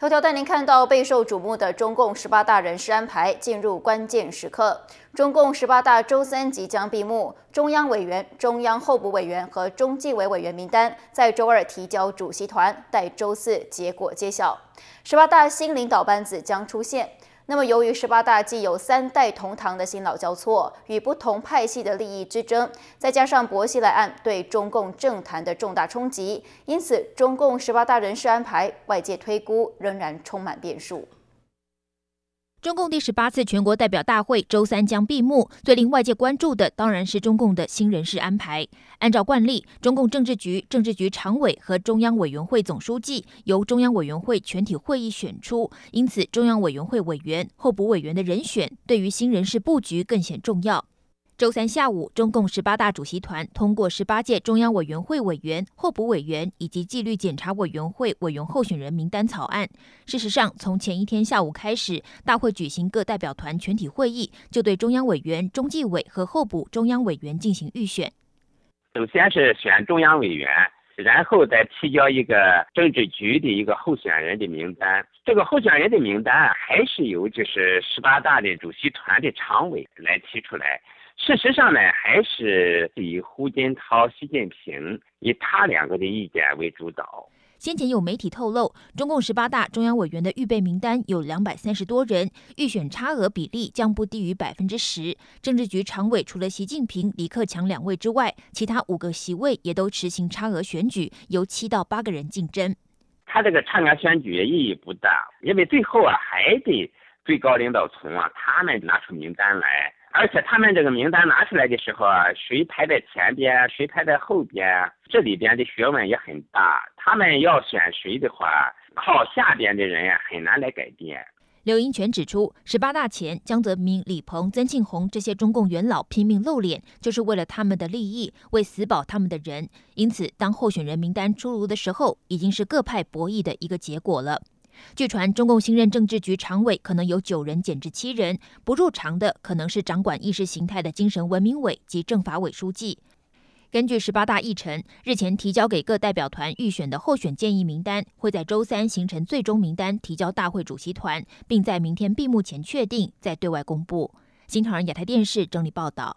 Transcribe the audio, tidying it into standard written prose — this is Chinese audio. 头条带您看到备受瞩目的中共18大人事安排进入关键时刻。中共18大周三即将闭幕，中央委员、中央候补委员和中纪委委员名单在周二提交主席团，待周四结果揭晓。18大新领导班子将出现。 那么，由于18大既有3代同堂的新老交错与不同派系的利益之争，再加上薄熙来案对中共政坛的重大冲击，因此中共18大人事安排，外界推估仍然充满变数。 中共第18次全国代表大会周三将闭幕，最令外界关注的当然是中共的新人事安排。按照惯例，中共政治局常委和中央委员会总书记由中央委员会全体会议选出，因此中央委员会委员、候补委员的人选对于新人事布局更显重要。 周三下午，中共18大主席团通过18届中央委员会委员、候补委员以及纪律检查委员会委员候选人名单草案。事实上，从前一天下午开始，大会举行各代表团全体会议，就对中央委员、中纪委和候补中央委员进行预选。首先是选中央委员，然后再提交一个政治局的一个候选人的名单。这个候选人的名单还是由就是18大的主席团的常委来提出来。 事实上呢，还是以胡锦涛、习近平以他两个的意见为主导。先前有媒体透露，中共18大中央委员的预备名单有230多人，预选差额比例将不低于10%。政治局常委除了习近平、李克强2位之外，其他5个席位也都实行差额选举，由7到8个人竞争。他这个差额选举意义不大，因为最后啊还得最高领导层啊他们拿出名单来。 而且他们这个名单拿出来的时候啊，谁排在前边，谁排在后边，这里边的学问也很大。他们要选谁的话，靠下边的人啊很难来改变。柳荫权指出，18大前，江泽民、李鹏、曾庆红这些中共元老拼命露脸，就是为了他们的利益，为死保他们的人。因此，当候选人名单出炉的时候，已经是各派博弈的一个结果了。 据传，中共新任政治局常委可能有9人减至7人，不入常的可能是掌管意识形态的精神文明委及政法委书记。根据18大议程，日前提交给各代表团预选的候选建议名单，会在周三形成最终名单，提交大会主席团，并在明天闭幕前确定，再对外公布。新唐人亚太电视整理报道。